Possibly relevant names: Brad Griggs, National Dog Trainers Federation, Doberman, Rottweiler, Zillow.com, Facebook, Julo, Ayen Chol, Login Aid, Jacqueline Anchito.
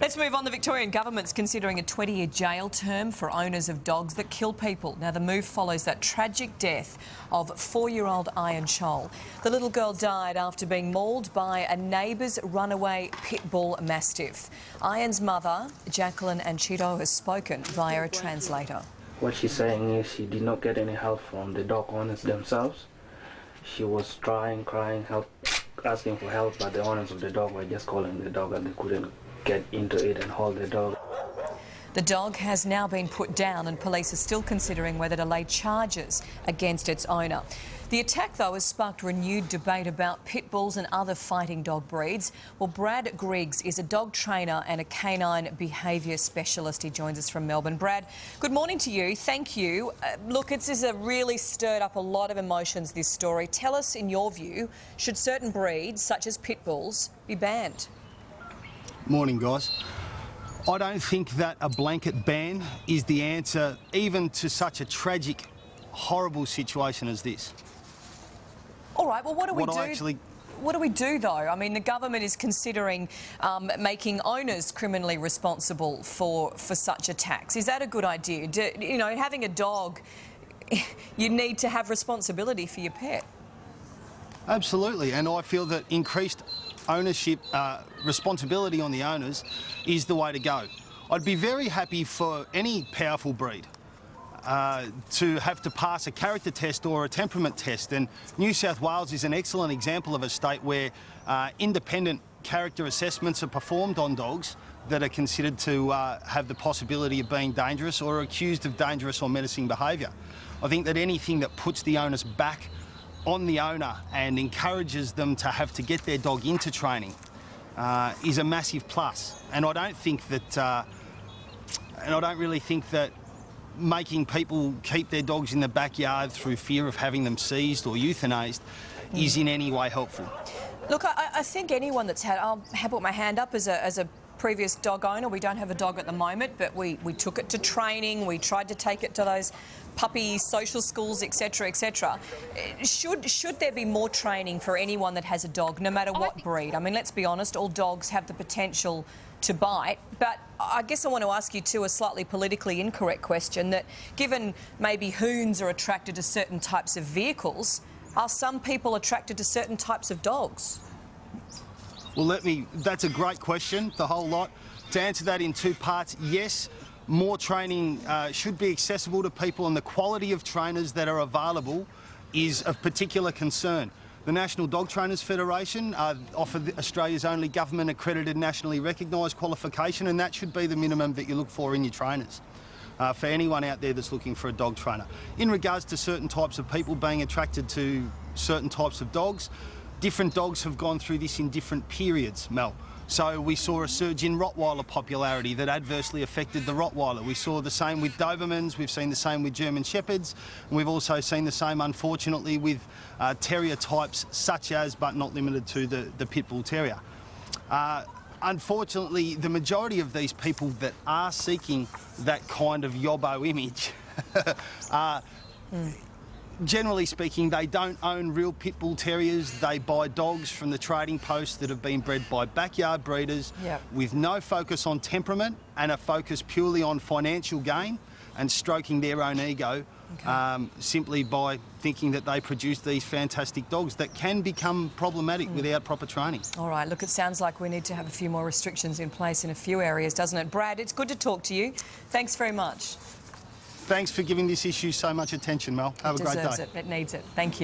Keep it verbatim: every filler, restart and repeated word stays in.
Let's move on. The Victorian government's considering a twenty-year jail term for owners of dogs that kill people. Now, the move follows that tragic death of four-year-old Ayen Chol. The little girl died after being mauled by a neighbour's runaway pit bull mastiff. Ayen's mother, Jacqueline Anchito, has spoken via a translator. What she's saying is she did not get any help from the dog owners themselves. She was trying, crying, help, asking for help, but the owners of the dog were just calling the dog and they couldn't get into it and hold the dog. The dog has now been put down and police are still considering whether to lay charges against its owner. The attack, though, has sparked renewed debate about pit bulls and other fighting dog breeds. Well, Brad Griggs is a dog trainer and a canine behaviour specialist. He joins us from Melbourne. Brad, good morning to you. Thank you. Uh, look, this has really stirred up a lot of emotions, this story. Tell us, in your view, should certain breeds, such as pit bulls, be banned? Morning, guys. I don't think that a blanket ban is the answer, even to such a tragic, horrible situation as this. All right, well, what do we what do? Actually... What do we do, though? I mean, the government is considering um, making owners criminally responsible for, for such attacks. Is that a good idea? Do, you know, having a dog, you need to have responsibility for your pet. Absolutely, and I feel that increased ownership, uh, responsibility on the owners is the way to go. I'd be very happy for any powerful breed uh, to have to pass a character test or a temperament test, and New South Wales is an excellent example of a state where uh, independent character assessments are performed on dogs that are considered to uh, have the possibility of being dangerous or accused of dangerous or menacing behaviour. I think that anything that puts the onus back on the owner and encourages them to have to get their dog into training uh, is a massive plus. And I don't think that, uh, and I don't really think that making people keep their dogs in the backyard through fear of having them seized or euthanized mm. is in any way helpful. Look, I, I think anyone that's had, I'll put my hand up as a, as a previous dog owner. We don't have a dog at the moment, but we, we took it to training, we tried to take it to those puppy social schools, et cetera, et cetera. Should, should there be more training for anyone that has a dog, no matter what breed? I mean, let's be honest, all dogs have the potential to bite, but I guess I want to ask you, too, a slightly politically incorrect question, that given maybe hoons are attracted to certain types of vehicles, are some people attracted to certain types of dogs? Well, let me... That's a great question, the whole lot. To answer that in two parts, yes, more training uh, should be accessible to people, and the quality of trainers that are available is of particular concern. The National Dog Trainers Federation uh, offer Australia's only government-accredited, nationally recognised qualification, and that should be the minimum that you look for in your trainers, uh, for anyone out there that's looking for a dog trainer. In regards to certain types of people being attracted to certain types of dogs, different dogs have gone through this in different periods, Mel. So we saw a surge in Rottweiler popularity that adversely affected the Rottweiler. We saw the same with Dobermans, we've seen the same with German Shepherds, and we've also seen the same, unfortunately, with uh, terrier types such as, but not limited to, the, the Pit Bull Terrier. Uh, unfortunately, the majority of these people that are seeking that kind of yobbo image are... Mm. Generally speaking, they don't own real pit bull terriers. They buy dogs from the trading posts that have been bred by backyard breeders yep. with no focus on temperament and a focus purely on financial gain and stroking their own ego okay. um, simply by thinking that they produce these fantastic dogs that can become problematic mm. without proper training. All right, look, it sounds like we need to have a few more restrictions in place in a few areas, doesn't it? Brad, it's good to talk to you. Thanks very much. Thanks for giving this issue so much attention, Mel. Have a great day. It deserves it. It needs it. Thank you.